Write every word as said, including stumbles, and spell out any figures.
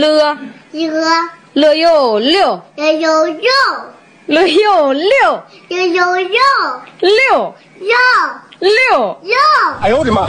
了了了又六，了又六，了又六，了又六，六六六六。哎呦我的妈！